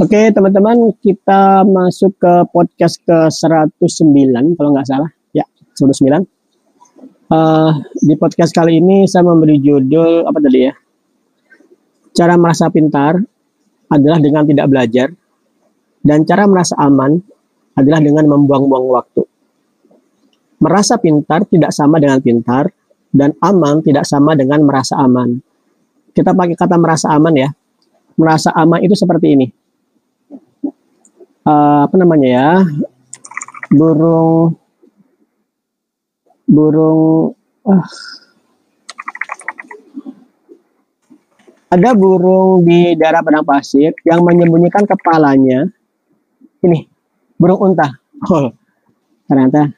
Oke, teman-teman, kita masuk ke podcast ke-109, kalau nggak salah. Ya, 109. Di podcast kali ini saya memberi judul, apa tadi ya? Cara merasa pintar adalah dengan tidak belajar. Dan cara merasa aman adalah dengan membuang-buang waktu. Merasa pintar tidak sama dengan pintar. Dan aman tidak sama dengan merasa aman. Kita pakai kata merasa aman ya. Merasa aman itu seperti ini. Apa namanya ya? Ada burung di daerah padang pasir yang menyembunyikan kepalanya. Ini, burung unta. Oh, ternyata.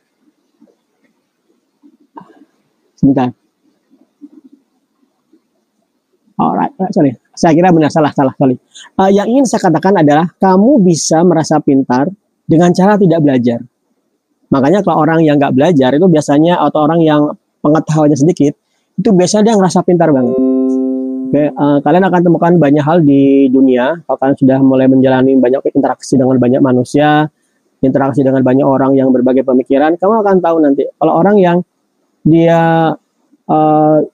Sebentar. Alright, sorry. Saya kira benar, salah. Yang ingin saya katakan adalah, kamu bisa merasa pintar dengan cara tidak belajar. Makanya kalau orang yang nggak belajar, itu biasanya, atau orang yang pengetahuannya sedikit, itu biasanya dia ngerasa pintar banget. Oke, kalian akan temukan banyak hal di dunia, kalau kalian sudah mulai menjalani banyak interaksi dengan banyak manusia, interaksi dengan banyak orang yang berbagai pemikiran, kamu akan tahu nanti, kalau orang yang dia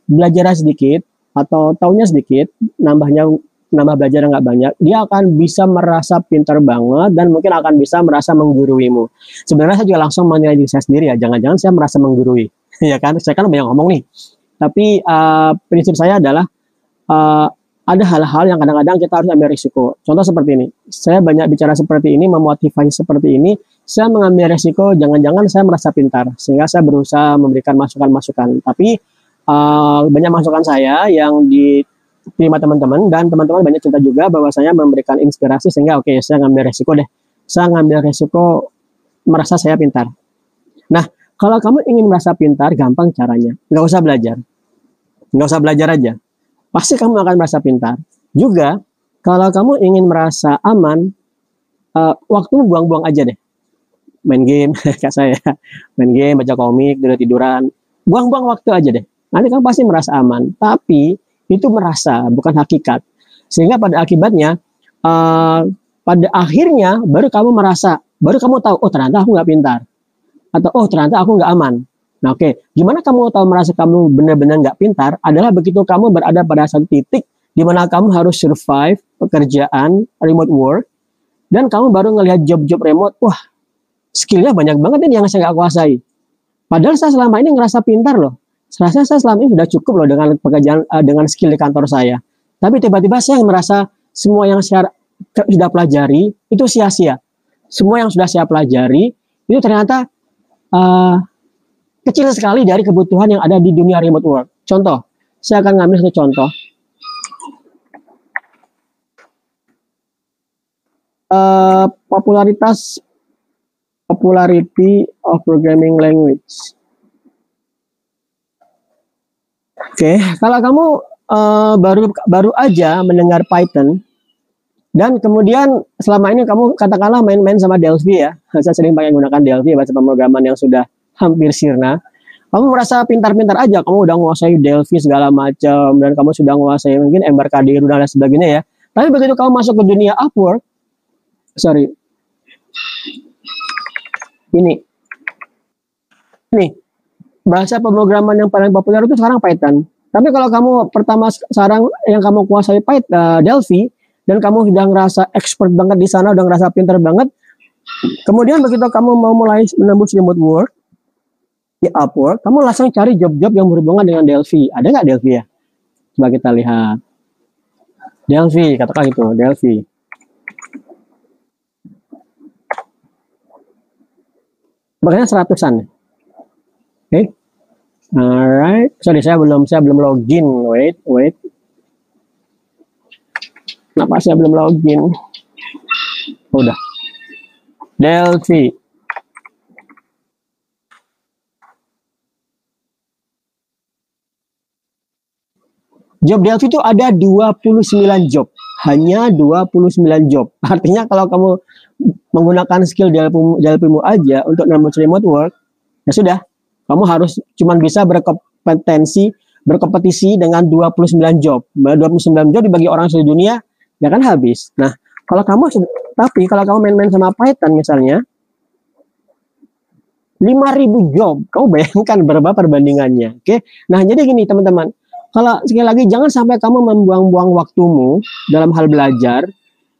belajar sedikit, atau taunya sedikit, nambah belajar nggak banyak, dia akan bisa merasa pintar banget dan mungkin akan bisa merasa mengguruimu. Sebenarnya saya juga langsung menilai diri saya sendiri ya, jangan-jangan saya merasa menggurui, ya kan? Saya kan banyak ngomong nih. Tapi prinsip saya adalah ada hal-hal yang kadang-kadang kita harus ambil risiko. Contoh seperti ini, saya banyak bicara seperti ini, memotivasi seperti ini, saya mengambil risiko jangan-jangan saya merasa pintar, sehingga saya berusaha memberikan masukan-masukan. Tapi banyak masukan saya yang diterima teman-teman, dan teman-teman banyak cerita juga bahwasanya memberikan inspirasi, sehingga oke, saya ngambil resiko deh. Saya ngambil resiko merasa saya pintar. Nah, kalau kamu ingin merasa pintar, gampang caranya. Nggak usah belajar. Nggak usah belajar aja. Pasti kamu akan merasa pintar. Juga, kalau kamu ingin merasa aman, waktu buang-buang aja deh. Main game, kayak saya. Main game, baca komik, tidur-tiduran. Buang-buang waktu aja deh. Nanti kamu pasti merasa aman, tapi itu merasa, bukan hakikat. Sehingga pada akibatnya, pada akhirnya baru kamu merasa, baru kamu tahu, oh ternyata aku nggak pintar. Atau, oh ternyata aku nggak aman. Nah oke, gimana kamu tahu merasa kamu benar-benar nggak pintar adalah begitu kamu berada pada satu titik di mana kamu harus survive pekerjaan, remote work, dan kamu baru ngelihat job-job remote, wah skillnya banyak banget ini yang saya nggak kuasai. Padahal saya selama ini ngerasa pintar loh. Rasanya saya selama ini sudah cukup loh dengan pekerjaan, dengan skill di kantor saya. Tapi tiba-tiba saya merasa semua yang saya sudah pelajari itu sia-sia. Semua yang sudah saya pelajari itu ternyata kecil sekali dari kebutuhan yang ada di dunia remote work. Contoh, saya akan ngambil satu contoh. Popularity of programming language. Oke, kalau kamu baru aja mendengar Python, dan kemudian selama ini kamu katakanlah main-main sama Delphi ya, saya sering pakai gunakan Delphi, bahasa pemrograman yang sudah hampir sirna, kamu merasa pintar-pintar aja, kamu udah menguasai Delphi segala macam, dan kamu sudah menguasai mungkin Embarcadero dan lain sebagainya ya, tapi begitu kamu masuk ke dunia Upwork, ini. Bahasa pemrograman yang paling populer itu sekarang Python. Tapi kalau kamu pertama sekarang yang kamu kuasai Python, Delphi, dan kamu sudah ngerasa expert banget di sana, udah ngerasa pinter banget, kemudian begitu kamu mau mulai menembus remote work di Upwork, kamu langsung cari job-job yang berhubungan dengan Delphi. Ada nggak Delphi ya? Coba kita lihat. Delphi, katakan gitu, Delphi. Makanya 100-an. Oke. Alright, sorry saya belum login. Wait. Kenapa saya belum login? Udah. Delphi. Job Delphi itu ada 29 job. Hanya 29 job. Artinya kalau kamu menggunakan skill Delphimu aja untuk nembus remote work, ya sudah. Kamu harus cuma bisa berkompetisi dengan 29 job. 29 job dibagi orang seluruh dunia, ya kan habis. Nah, kalau kamu Tapi kalau kamu main-main sama Python misalnya, 5.000 job, kamu bayangkan berapa perbandingannya, oke? Nah, jadi gini teman-teman, kalau sekali lagi jangan sampai kamu membuang-buang waktumu dalam hal belajar.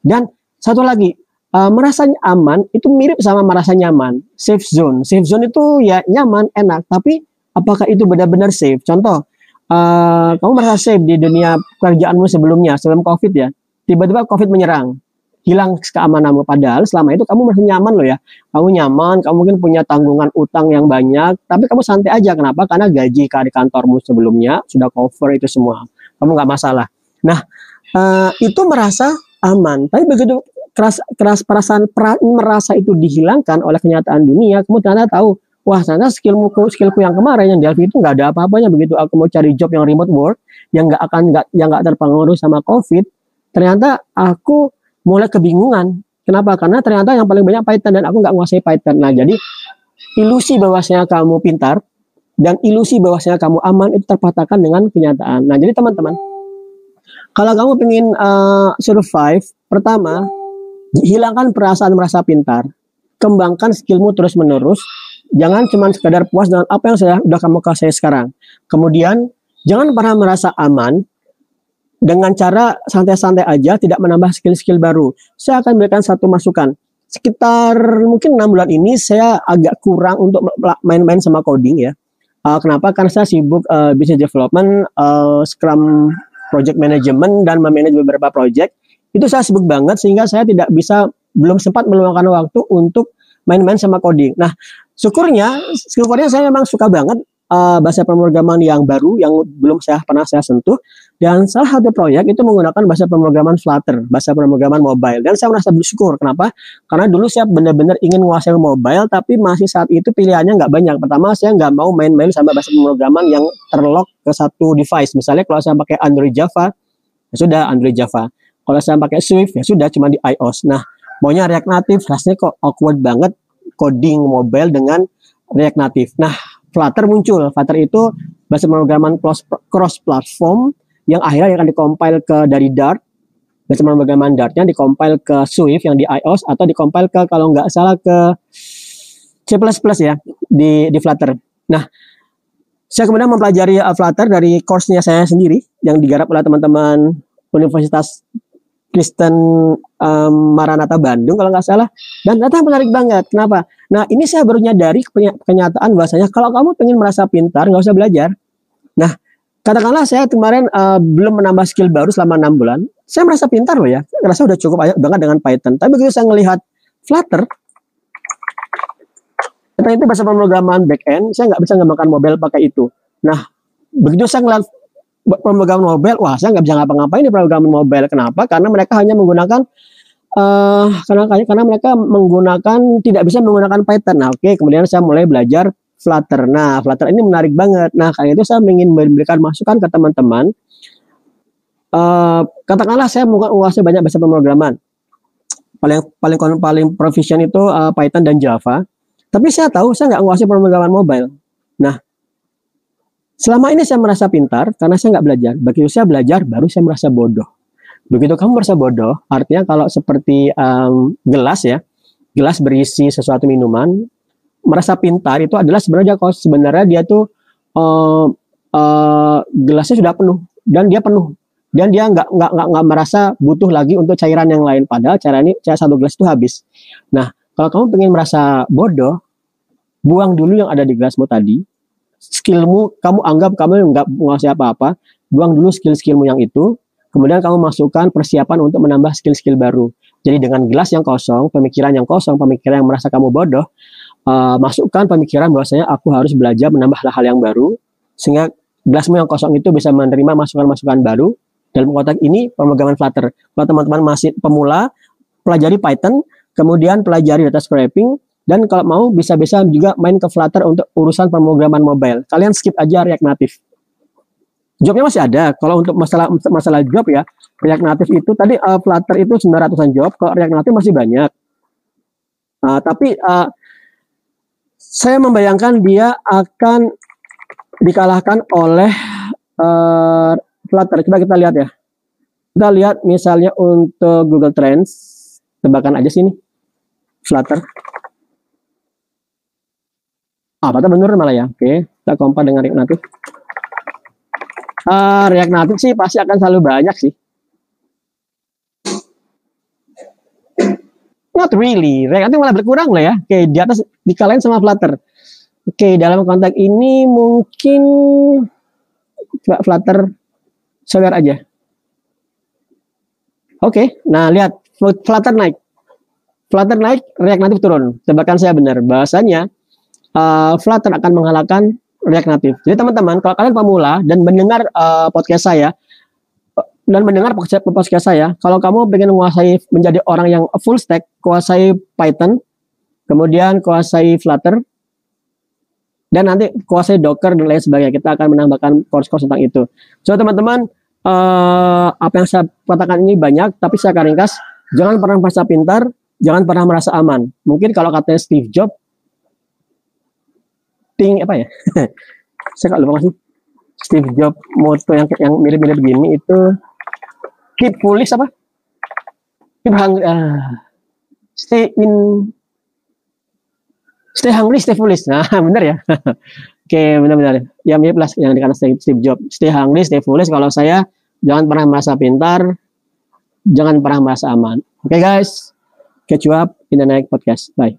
Dan satu lagi, merasa aman itu mirip sama merasa nyaman, safe zone. Safe zone itu ya nyaman, enak, tapi apakah itu benar-benar safe? Contoh, kamu merasa safe di dunia pekerjaanmu sebelumnya, sebelum COVID ya, tiba-tiba COVID menyerang, hilang keamananmu. Padahal selama itu kamu masih nyaman loh ya. Kamu nyaman, kamu mungkin punya tanggungan utang yang banyak, tapi kamu santai aja. Kenapa? Karena gaji di kantormu sebelumnya sudah cover itu semua. Kamu nggak masalah. Nah, itu merasa aman. Tapi begitu keras perasaan merasa itu dihilangkan oleh kenyataan dunia, kamu ternyata tahu, wah ternyata skillku yang kemarin yang Delphi itu nggak ada apa-apanya. Begitu aku mau cari job yang remote work, yang nggak terpengaruh sama COVID, ternyata aku mulai kebingungan. Kenapa? Karena ternyata yang paling banyak Python dan aku nggak menguasai Python. Nah, jadi ilusi bahwasanya kamu pintar dan ilusi bahwasanya kamu aman itu terpatahkan dengan kenyataan. Nah, jadi teman-teman, kalau kamu ingin survive, pertama, hilangkan perasaan merasa pintar. Kembangkan skillmu terus-menerus. Jangan cuma sekedar puas dengan apa yang sudah kamu kuasai sekarang. Kemudian, jangan pernah merasa aman dengan cara santai-santai aja, tidak menambah skill-skill baru. Saya akan berikan satu masukan. Sekitar mungkin 6 bulan ini saya agak kurang untuk main-main sama coding ya. Kenapa? Karena saya sibuk business development, scrum project management, dan memanage beberapa project. Itu saya sibuk banget sehingga saya tidak bisa, belum sempat meluangkan waktu untuk main-main sama coding. Nah, syukurnya saya memang suka banget bahasa pemrograman yang baru yang belum pernah saya sentuh, dan salah satu proyek itu menggunakan bahasa pemrograman Flutter, bahasa pemrograman mobile, dan saya merasa bersyukur. Kenapa? Karena dulu saya benar-benar ingin menguasai mobile, tapi masih saat itu pilihannya nggak banyak. Pertama, saya nggak mau main-main sama bahasa pemrograman yang terlock ke satu device. Misalnya kalau saya pakai Android Java, ya sudah Android Java. Kalau saya pakai Swift, ya sudah cuma di iOS. Nah, maunya React Native, rasanya kok awkward banget coding mobile dengan React Native. Nah, Flutter muncul. Flutter itu bahasa pemrograman cross-platform yang akhirnya akan dikompile ke dari Dart. Bahasa pemrograman Dartnya dikompile ke Swift yang di iOS, atau dikompile ke, kalau nggak salah, ke C++ ya di Flutter. Nah, saya kemudian mempelajari Flutter dari course-nya saya sendiri yang digarap oleh teman-teman Universitas Kristen Maranata Bandung kalau nggak salah, dan ternyata menarik banget. Kenapa? Nah, ini saya baru nyadari kenyataan bahasanya kalau kamu pengen merasa pintar nggak usah belajar. Nah, katakanlah saya kemarin belum menambah skill baru selama 6 bulan, saya merasa pintar loh ya, merasa udah cukup banget dengan Python. Tapi begitu saya ngelihat Flutter, ternyata itu bahasa pemrograman backend, saya nggak bisa ngembangkan mobile pakai itu. Nah, begitu saya ngelihat pemrograman mobile, wah saya nggak bisa ngapa-ngapain di pemrograman mobile. Kenapa? Karena mereka hanya menggunakan, karena mereka menggunakan, tidak bisa menggunakan Python. Nah, oke, kemudian saya mulai belajar Flutter. Nah, Flutter ini menarik banget. Nah, karena itu saya ingin memberikan masukan ke teman-teman. Katakanlah saya bukan menguasai banyak bahasa pemrograman. Paling proficient itu Python dan Java. Tapi saya tahu saya nggak menguasai pemrograman mobile. Nah, selama ini saya merasa pintar karena saya nggak belajar. Begitu saya belajar, baru saya merasa bodoh. Begitu kamu merasa bodoh, artinya kalau seperti gelas ya, gelas berisi sesuatu minuman, merasa pintar itu adalah sebenarnya dia tuh gelasnya sudah penuh, dan dia nggak merasa butuh lagi untuk cairan yang lain. Padahal cairan satu gelas itu habis. Nah, kalau kamu pengen merasa bodoh, buang dulu yang ada di gelasmu tadi. Skillmu, kamu anggap kamu nggak menguasai apa-apa, buang dulu skill-skillmu yang itu, kemudian kamu masukkan persiapan untuk menambah skill-skill baru. Jadi dengan gelas yang kosong, pemikiran yang kosong, pemikiran yang merasa kamu bodoh, masukkan pemikiran bahwasanya aku harus belajar menambah hal-hal yang baru, sehingga gelasmu yang kosong itu bisa menerima masukan-masukan baru. Dalam konteks ini pemrograman Flutter. Kalau teman-teman masih pemula, pelajari Python, kemudian pelajari data scraping. Dan kalau mau bisa-bisa juga main ke Flutter untuk urusan pemrograman mobile. Kalian skip aja React Native. Jobnya masih ada. Kalau untuk masalah job ya, React Native itu tadi Flutter itu 900-an job. Kalau React Native masih banyak. Tapi saya membayangkan dia akan dikalahkan oleh Flutter. Kita lihat ya. Kita lihat misalnya untuk Google Trends. Tebakan aja sini. Flutter. Ah, patah bener malah ya. Oke, kita kompa dengan React Native. React Native sih pasti akan selalu banyak sih. Not really. React Native malah berkurang lah ya. Oke, di atas dikalahin sama Flutter. Oke, dalam konteks ini mungkin coba Flutter Solar aja. Oke, nah lihat Flutter naik. Flutter naik, React Native turun. Tebakan saya benar. Bahasanya Flutter akan mengalahkan React Native. Jadi teman-teman, kalau kalian pemula dan mendengar podcast saya, kalau kamu pengen menguasai menjadi orang yang full stack, kuasai Python, kemudian kuasai Flutter, dan nanti kuasai Docker dan lain sebagainya. Kita akan menambahkan course-course tentang itu. So teman-teman, apa yang saya katakan ini banyak, tapi saya akan ringkas. Jangan pernah merasa pintar, jangan pernah merasa aman. Mungkin kalau katanya Steve Jobs, saya kok lupa sih Steve Jobs moto yang mirip-mirip begini itu keep foolish apa? Keep hungry, stay hungry, stay foolish. Nah, benar ya. Oke, benar-benar. Ya mirip lah yang dikatakan Steve Jobs. Stay hungry, stay foolish. Kalau saya jangan pernah merasa pintar, jangan pernah merasa aman. Oke guys, catch you up in the next podcast. Bye.